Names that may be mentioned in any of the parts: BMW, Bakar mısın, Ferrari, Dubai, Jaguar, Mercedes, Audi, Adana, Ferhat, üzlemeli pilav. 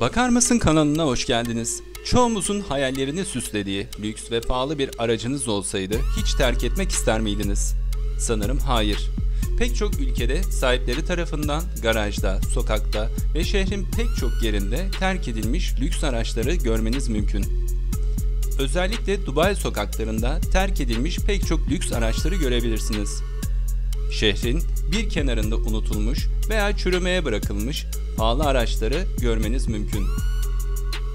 Bakar mısın kanalına hoş geldiniz. Çoğumuzun hayallerini süslediği lüks ve pahalı bir aracınız olsaydı hiç terk etmek ister miydiniz? Sanırım hayır. Pek çok ülkede sahipleri tarafından garajda, sokakta ve şehrin pek çok yerinde terk edilmiş lüks araçları görmeniz mümkün. Özellikle Dubai sokaklarında terk edilmiş pek çok lüks araçları görebilirsiniz. Şehrin bir kenarında unutulmuş veya çürümeye bırakılmış pahalı araçları görmeniz mümkün.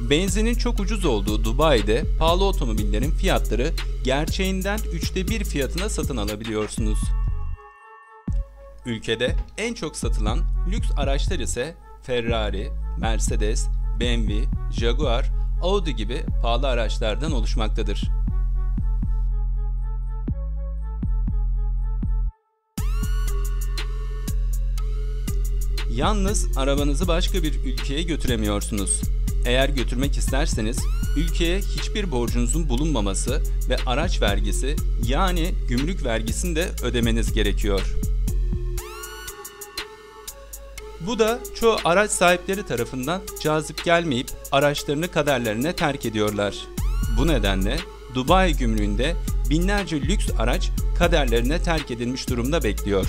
Benzinin çok ucuz olduğu Dubai'de pahalı otomobillerin fiyatları gerçeğinden 1/3 fiyatına satın alabiliyorsunuz. Ülkede en çok satılan lüks araçlar ise Ferrari, Mercedes, BMW, Jaguar, Audi gibi pahalı araçlardan oluşmaktadır. Yalnız arabanızı başka bir ülkeye götüremiyorsunuz. Eğer götürmek isterseniz ülkeye hiçbir borcunuzun bulunmaması ve araç vergisi yani gümrük vergisini de ödemeniz gerekiyor. Bu da çoğu araç sahipleri tarafından cazip gelmeyip araçlarını kaderlerine terk ediyorlar. Bu nedenle Dubai gümrüğünde binlerce lüks araç kaderlerine terk edilmiş durumda bekliyor.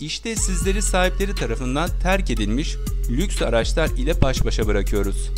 İşte sizleri sahipleri tarafından terk edilmiş lüks araçlar ile baş başa bırakıyoruz.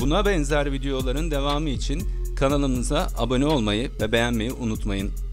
Buna benzer videoların devamı için kanalımıza abone olmayı ve beğenmeyi unutmayın.